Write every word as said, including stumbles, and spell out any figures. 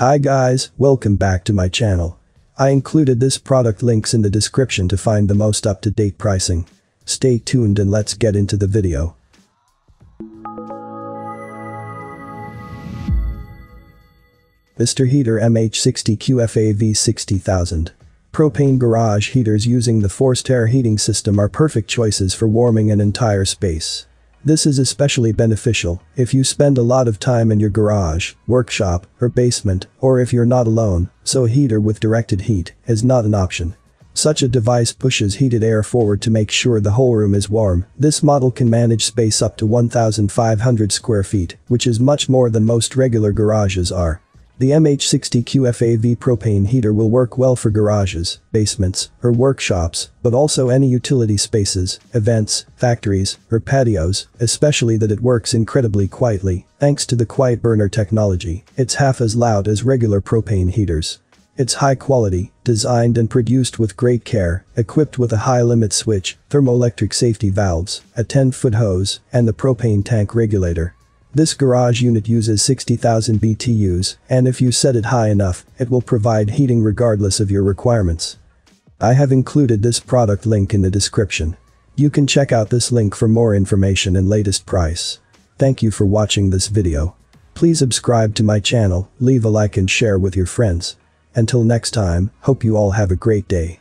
Hi guys, welcome back to my channel. I included this product links in the description to find the most up-to-date pricing. Stay tuned and let's get into the video. Mister Heater M H sixty Q F A V sixty thousand. Propane garage heaters using the forced air heating system are perfect choices for warming an entire space. This is especially beneficial if you spend a lot of time in your garage, workshop, or basement, or if you're not alone, so a heater with directed heat is not an option. Such a device pushes heated air forward to make sure the whole room is warm. This model can manage space up to one thousand five hundred square feet, which is much more than most regular garages are. The M H sixty Q F A V propane heater will work well for garages, basements, or workshops, but also any utility spaces, events, factories, or patios, especially that it works incredibly quietly. Thanks to the quiet burner technology, it's half as loud as regular propane heaters. It's high quality, designed and produced with great care, equipped with a high limit switch, thermoelectric safety valves, a ten foot hose, and the propane tank regulator. This garage unit uses sixty thousand B T Us, and if you set it high enough, it will provide heating regardless of your requirements. I have included this product link in the description. You can check out this link for more information and latest price. Thank you for watching this video. Please subscribe to my channel, leave a like and share with your friends. Until next time, hope you all have a great day.